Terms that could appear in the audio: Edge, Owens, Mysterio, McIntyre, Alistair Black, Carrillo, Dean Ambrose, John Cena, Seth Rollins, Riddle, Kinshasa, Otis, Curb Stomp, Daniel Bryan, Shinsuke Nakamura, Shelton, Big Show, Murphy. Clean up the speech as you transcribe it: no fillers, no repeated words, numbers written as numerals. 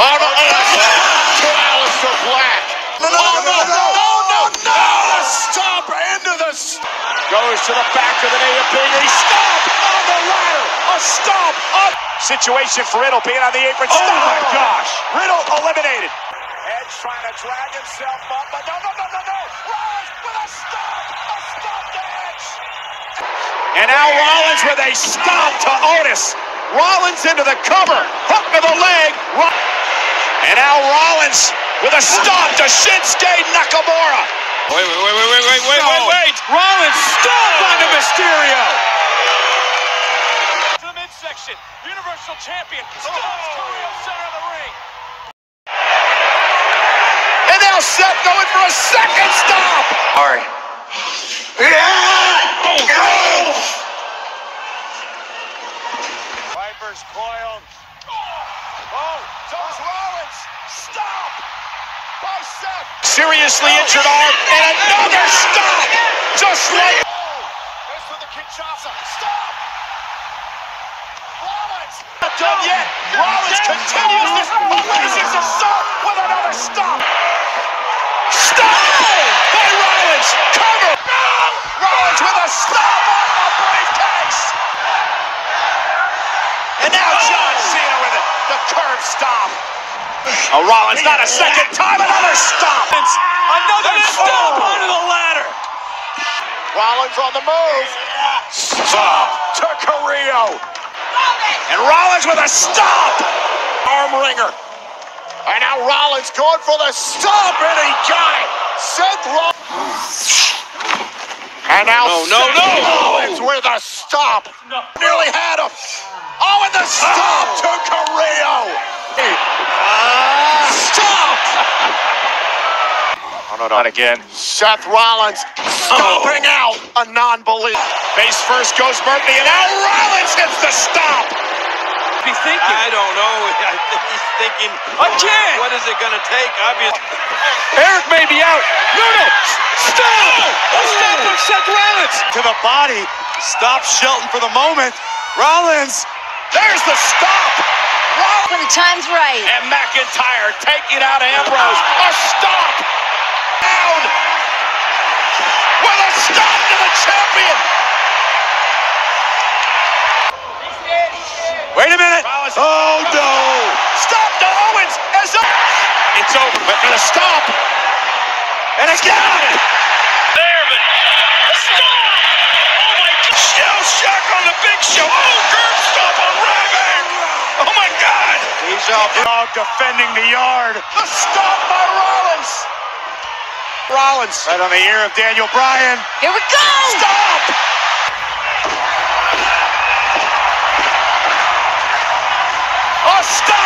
on Otis to Alistair Black. No! The stomp into the... Goes to the back of the knee of Big E. Stomp on the ladder. A stomp on... Situation for Riddle being on the apron. Oh, my gosh. Riddle eliminated. Edge trying to drag himself up, but no. Rollins with a stomp. A stomp to Edge. And now Rollins with a stomp to Otis. Rollins into the cover, hook to the leg, and now Rollins with a stomp to Shinsuke Nakamura. Wait. Rollins stomp onto Mysterio. To the midsection, Universal Champion stomps Carrillo center of the ring. And now Seth going for a second stomp. All right. Yeah! Oh. Coiled. Oh, does Rollins stop by Seth? Seriously injured arm and another stop, just like. This with the Kinshasa stop. Rollins not done yet. Rollins continues this. Rollins is assault with another stop. Stop by Rollins. Cover. Rollins with a stop on the briefcase. And now John Cena with it. The curb stomp. Oh, Rollins, not a second time. Another stomp. Another stomp onto the ladder. Rollins on the move. Stomp to Carrillo. And Rollins with a stomp. Arm wringer. And now Rollins going for the stomp. And he got it. Seth Rollins. And now Rollins with a stomp. Nearly had him. Oh, and the stomp to Carrillo! Stomp! No, not again. Seth Rollins stomping out a non-believer. Face first goes Murphy, and now Rollins hits the stomp! What's he thinking? I don't know. I think he's thinking, again! What is it going to take? Obviously. Eric may be out. No! Stomp! A stomp from Seth Rollins! To the body. Stops Shelton for the moment. Rollins! There's the stop! Rollins! When the time's right. And McIntyre taking out Ambrose. A stop! Down! With a stop to the champion! Wait a minute! Rollins. Oh, no! Stop to Owens! It's over, but for the stop! And it's down! There, but... The stop! Oh, my God! Shell shock on the Big Show! Defending the yard. The stop by Rollins. Rollins right on the ear of Daniel Bryan. Here we go. Stop. A stop.